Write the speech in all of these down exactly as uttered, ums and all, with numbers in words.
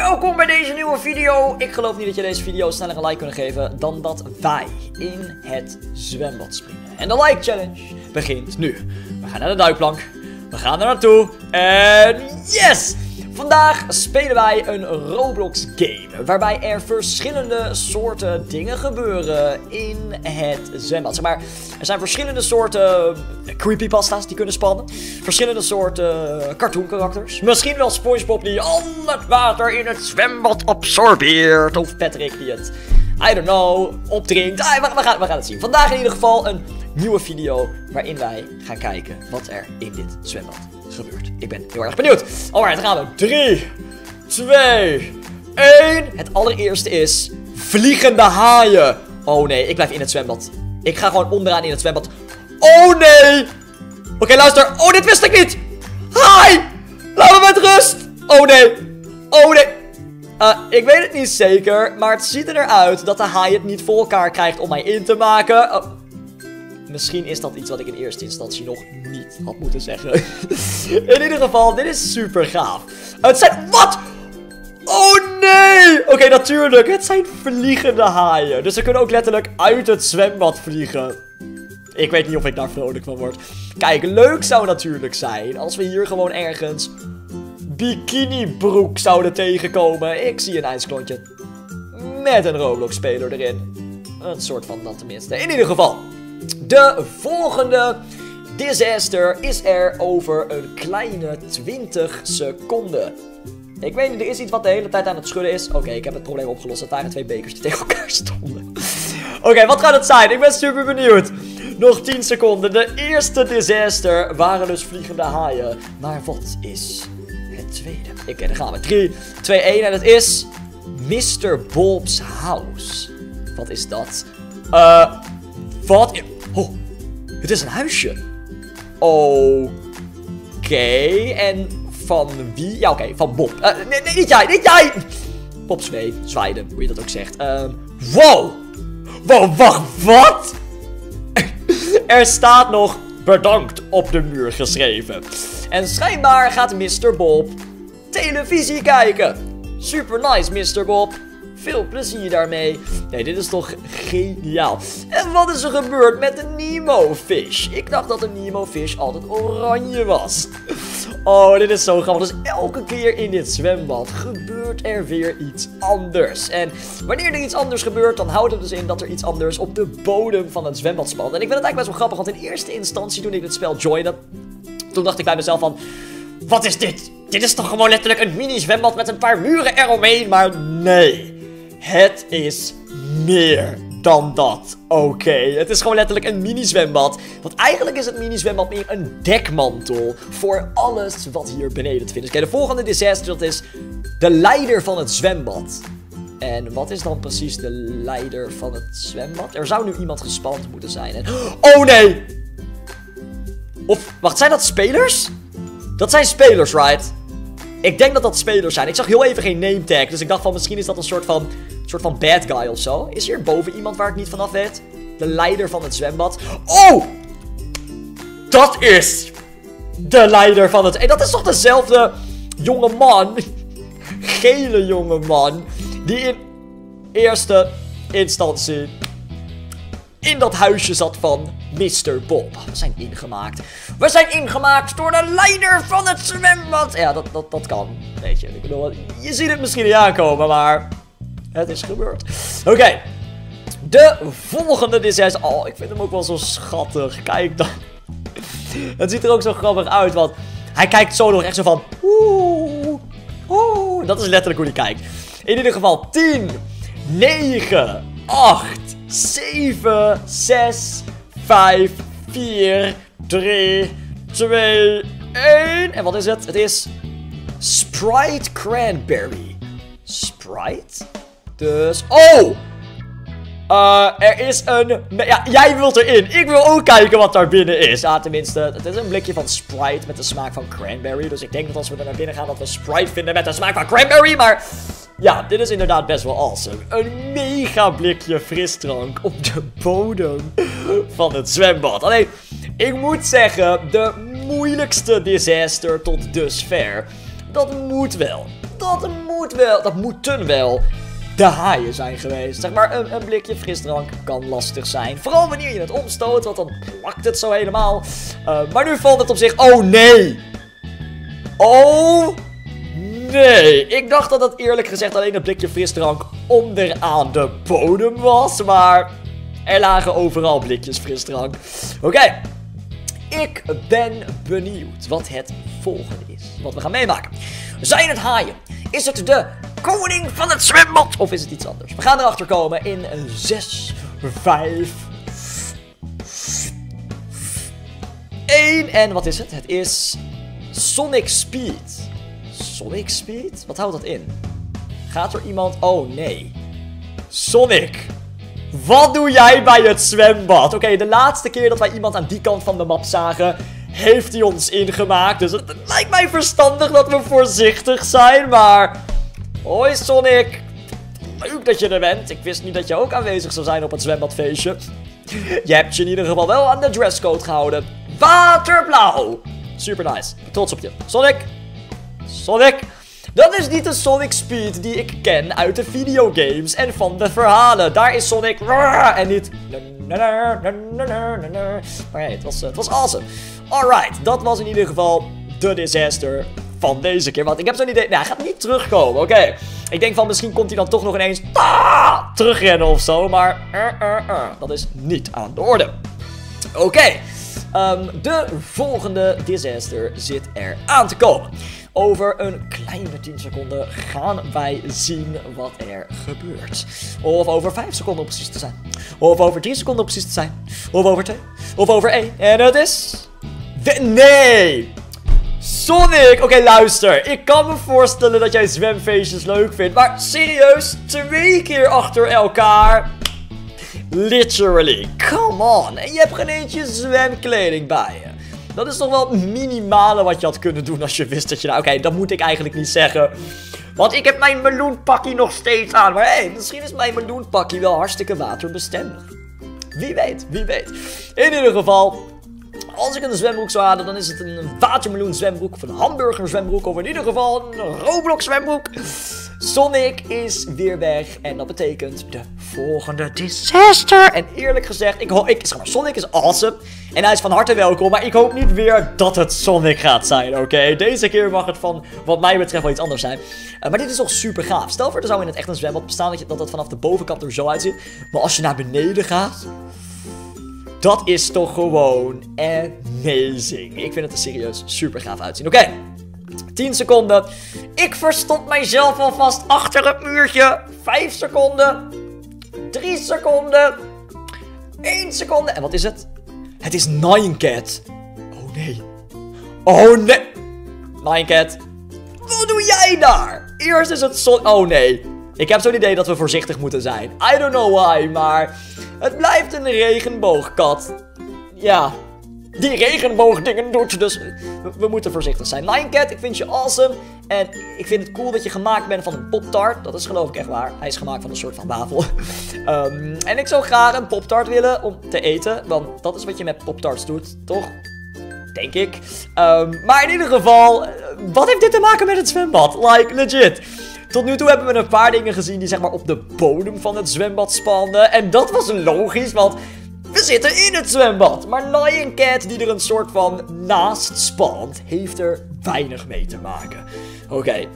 Welkom bij deze nieuwe video. Ik geloof niet dat je deze video sneller een like kunnen geven dan dat wij in het zwembad springen. En de like challenge begint nu. We gaan naar de duikplank. We gaan er naartoe. En yes! Vandaag spelen wij een Roblox game, waarbij er verschillende soorten dingen gebeuren in het zwembad. Zeg maar, er zijn verschillende soorten creepypasta's die kunnen spannen, verschillende soorten cartoon karakters. Misschien wel SpongeBob die al het water in het zwembad absorbeert, of Patrick die het, I don't know, opdrinkt. Ah, we, we, gaan, we gaan het zien. Vandaag in ieder geval een nieuwe video waarin wij gaan kijken wat er in dit zwembad gebeurt. Ik ben heel erg benieuwd. Alright, dan gaan we. drie, twee, één. Het allereerste is vliegende haaien. Oh nee, ik blijf in het zwembad. Ik ga gewoon onderaan in het zwembad. Oh nee. Oké, okay, luister. Oh, dit wist ik niet. Haai. Laat me met rust. Oh nee. Oh nee. Uh, ik weet het niet zeker, maar het ziet eruit dat de haai het niet voor elkaar krijgt om mij in te maken. Oh. Misschien is dat iets wat ik in eerste instantie nog niet had moeten zeggen. In ieder geval, dit is super gaaf. Het zijn... Wat? Oh nee! Oké, okay, natuurlijk. Het zijn vliegende haaien. Dus ze kunnen ook letterlijk uit het zwembad vliegen. Ik weet niet of ik daar vrolijk van word. Kijk, leuk zou natuurlijk zijn als we hier gewoon ergens bikinibroek zouden tegenkomen. Ik zie een ijsklontje met een Roblox-speler erin. Een soort van dat tenminste. In ieder geval... De volgende disaster is er over een kleine twintig seconden. Ik weet niet, er is iets wat de hele tijd aan het schudden is. Oké, okay, ik heb het probleem opgelost. Dat waren twee bekers die tegen elkaar stonden. Oké, okay, wat gaat het zijn? Ik ben super benieuwd. Nog tien seconden. De eerste disaster waren dus vliegende haaien. Maar wat is het tweede? Oké, okay, daar gaan we. drie, twee, één. En het is mister Bob's House. Wat is dat? Eh... Uh, Wat? Oh, het is een huisje. Oké, okay, en van wie? Ja, oké, okay, van Bob. Uh, nee, nee, niet jij, niet jij! Bob Zwee, Zwijden, hoe je dat ook zegt. Uh, wow! Wow, wacht, wat? Er staat nog bedankt op de muur geschreven. En schijnbaar gaat mister Bob televisie kijken. Super nice, mister Bob. Veel plezier daarmee. Nee, dit is toch geniaal. En wat is er gebeurd met de Nemo-fish? Ik dacht dat de Nemo-fish altijd oranje was. Oh, dit is zo grappig. Dus elke keer in dit zwembad gebeurt er weer iets anders. En wanneer er iets anders gebeurt, dan houdt het dus in dat er iets anders op de bodem van het zwembad spant. En ik vind het eigenlijk best wel grappig, want in eerste instantie toen ik dit spel joinde, toen dacht ik bij mezelf van... Wat is dit? Dit is toch gewoon letterlijk een mini-zwembad met een paar muren eromheen, maar nee... Het is meer dan dat. Oké, okay. Het is gewoon letterlijk een mini-zwembad. Want eigenlijk is het mini-zwembad meer een dekmantel voor alles wat hier beneden te vinden is. Oké, okay, de volgende disaster, dat is de leider van het zwembad. En wat is dan precies de leider van het zwembad? Er zou nu iemand gespand moeten zijn. En... Oh nee! Of, wacht, zijn dat spelers? Dat zijn spelers, right? Ik denk dat dat spelers zijn. Ik zag heel even geen name tag. Dus ik dacht van misschien is dat een soort van, soort van bad guy of zo. Is hier boven iemand waar ik niet vanaf weet? De leider van het zwembad. Oh! Dat is de leider van het... En dat is toch dezelfde jonge man. Gele jonge man. Die in eerste instantie in dat huisje zat van... mister Bob. We zijn ingemaakt. We zijn ingemaakt door de leider van het zwembad. Ja, dat, dat, dat kan. Weet je, ik bedoel, je ziet het misschien niet aankomen, maar het is gebeurd. Oké. Okay. De volgende disaster. Oh, ik vind hem ook wel zo schattig. Kijk dan. Het ziet er ook zo grappig uit, want hij kijkt zo nog echt zo van... Oeh, oeh. Dat is letterlijk hoe hij kijkt. In ieder geval tien, negen, acht, zeven, zes, vijf, vier, drie, twee, één. En wat is het? Het is Sprite Cranberry. Sprite? Dus... Oh! Uh, er is een... Ja, jij wilt erin. Ik wil ook kijken wat daar binnen is. Ja, tenminste, het is een blikje van Sprite met de smaak van cranberry. Dus ik denk dat als we er naar binnen gaan, dat we Sprite vinden met de smaak van cranberry. Maar... Ja, dit is inderdaad best wel awesome. Een mega blikje frisdrank op de bodem van het zwembad. Alleen, ik moet zeggen, de moeilijkste disaster tot dusver. Dat moet wel. Dat moet moet wel, dat moeten wel de haaien zijn geweest. Zeg maar, een, een blikje frisdrank kan lastig zijn. Vooral wanneer je het omstoot, want dan plakt het zo helemaal. Uh, maar nu valt het op zich. Oh nee! Oh nee! Ik dacht dat dat eerlijk gezegd alleen een blikje frisdrank onderaan de bodem was. Maar er lagen overal blikjes frisdrank. Oké. Okay. Ik ben benieuwd wat het volgende is. Wat we gaan meemaken. Zijn het haaien? Is het de koning van het zwembad? Of is het iets anders? We gaan erachter komen in zes, vijf, één. En wat is het? Het is Sonic Speed. Sonic Speed? Wat houdt dat in? Gaat er iemand... Oh nee. Sonic. Wat doe jij bij het zwembad? Oké, okay, de laatste keer dat wij iemand aan die kant van de map zagen, heeft hij ons ingemaakt. Dus het lijkt mij verstandig dat we voorzichtig zijn, maar... Hoi Sonic. Leuk dat je er bent. Ik wist niet dat je ook aanwezig zou zijn op het zwembadfeestje. Je hebt je in ieder geval wel aan de dresscode gehouden. Waterblauw. Super nice. Trots op je. Sonic. Sonic. Dat is niet de Sonic Speed die ik ken uit de videogames en van de verhalen. Daar is Sonic en niet... Maar nee, het was, het was awesome. Alright, dat was in ieder geval de disaster van deze keer. Want ik heb zo'n idee... Nou, hij gaat niet terugkomen, oké. Okay. Ik denk van misschien komt hij dan toch nog ineens... Ah, terugrennen of zo, maar... Uh, uh, uh, dat is niet aan de orde. Oké. Okay. Um, de volgende disaster zit er aan te komen. Over een kleine tien seconden gaan wij zien wat er gebeurt. Of over vijf seconden om precies te zijn. Of over tien seconden om precies te zijn. Of over twee. Of over één. En het is... De... Nee! Sonic! Oké, okay, luister. Ik kan me voorstellen dat jij zwemfeestjes leuk vindt. Maar serieus, twee keer achter elkaar... Literally, come on. En je hebt geen eentje zwemkleding bij je. Dat is toch wel het minimale wat je had kunnen doen als je wist dat je... Nou, oké, okay, dat moet ik eigenlijk niet zeggen. Want ik heb mijn meloenpakkie nog steeds aan. Maar hé, hey, misschien is mijn meloenpakkie wel hartstikke waterbestendig. Wie weet, wie weet. In ieder geval... Als ik een zwembroek zou halen, dan is het een watermeloen zwembroek of een hamburger zwembroek of in ieder geval een Roblox zwembroek. Sonic is weer weg en dat betekent de volgende disaster. En eerlijk gezegd, ik ik, zeg maar, Sonic is awesome en hij is van harte welkom, maar ik hoop niet weer dat het Sonic gaat zijn, oké? Okay? Deze keer mag het van wat mij betreft wel iets anders zijn. Uh, maar dit is toch super gaaf. Stel voor, er zou in het echt een zwembad bestaan dat, je, dat het vanaf de bovenkant er zo uitziet. Maar als je naar beneden gaat... Dat is toch gewoon amazing. Ik vind het er serieus super gaaf uitzien. Oké, okay. tien seconden. Ik verstop mijzelf alvast achter het muurtje. vijf seconden. drie seconden. één seconde. En wat is het? Het is Nine Cat. Oh nee. Oh nee. Nine Cat. Wat doe jij daar? Eerst is het zon... Oh nee. Ik heb zo'n idee dat we voorzichtig moeten zijn. I don't know why, maar... Het blijft een regenboogkat. Ja, die regenboogdingen doet, dus we, we moeten voorzichtig zijn. Nine Cat, ik vind je awesome. En ik vind het cool dat je gemaakt bent van een pop-tart. Dat is geloof ik echt waar. Hij is gemaakt van een soort van wafel. um, en ik zou graag een pop-tart willen om te eten. Want dat is wat je met pop-tarts doet, toch? Denk ik. Um, maar in ieder geval, wat heeft dit te maken met het zwembad? Like, legit. Tot nu toe hebben we een paar dingen gezien die zeg maar op de bodem van het zwembad spanden. En dat was logisch, want we zitten in het zwembad. Maar Nine Cat, die er een soort van naast spant, heeft er weinig mee te maken. Oké, okay.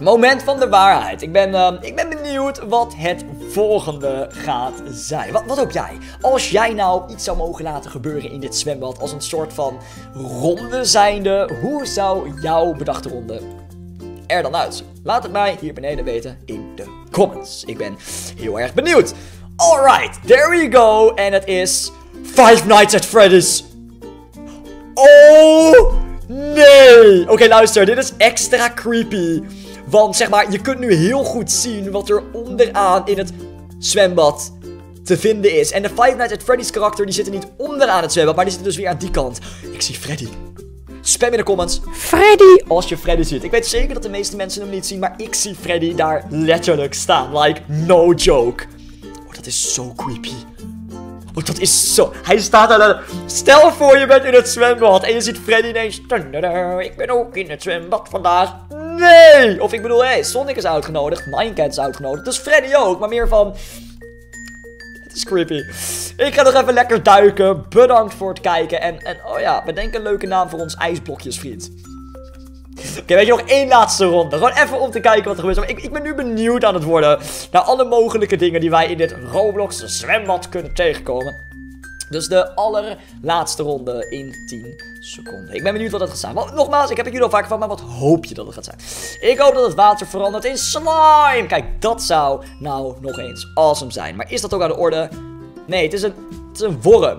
Moment van de waarheid. Ik ben, uh, ik ben benieuwd wat het volgende gaat zijn. Wat, wat hoop jij? Als jij nou iets zou mogen laten gebeuren in dit zwembad als een soort van ronde zijnde, hoe zou jouw bedachte ronde er dan uit? Laat het mij hier beneden weten in de comments. Ik ben heel erg benieuwd. Alright, there we go. En het is Five Nights at Freddy's. Oh nee. Oké, okay, luister. Dit is extra creepy. Want zeg maar, je kunt nu heel goed zien wat er onderaan in het zwembad te vinden is. En de Five Nights at Freddy's karakter, die zitten niet onderaan het zwembad, maar die zitten dus weer aan die kant. Ik zie Freddy. Spam in de comments, Freddy, als je Freddy ziet. Ik weet zeker dat de meeste mensen hem niet zien, maar ik zie Freddy daar letterlijk staan. Like, no joke. Oh, dat is zo creepy. Oh, dat is zo... Hij staat daar... Stel voor je bent in het zwembad en je ziet Freddy ineens... Ik ben ook in het zwembad vandaag. nee! Of ik bedoel, hé, hey, Sonic is uitgenodigd, Minecat is uitgenodigd, dus Freddy ook, maar meer van... Het is creepy. Ik ga nog even lekker duiken, bedankt voor het kijken en, en oh ja, bedenk een leuke naam voor ons ijsblokjesvriend. Oké, okay, weet je, nog één laatste ronde. Gewoon even om te kijken wat er gebeurt. Maar ik, ik ben nu benieuwd aan het worden naar alle mogelijke dingen die wij in dit Roblox zwembad kunnen tegenkomen. Dus de allerlaatste ronde in tien seconden. Ik ben benieuwd wat dat gaat zijn. Want, nogmaals, ik heb het jullie al vaker van, maar wat hoop je dat het gaat zijn? Ik hoop dat het water verandert in slime. Kijk, dat zou nou nog eens awesome zijn. Maar is dat ook aan de orde? Nee, het is een, het is een worm.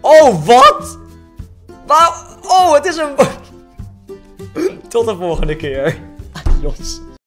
Oh, wat? Waar? Oh, het is een... Tot de volgende keer. Adios.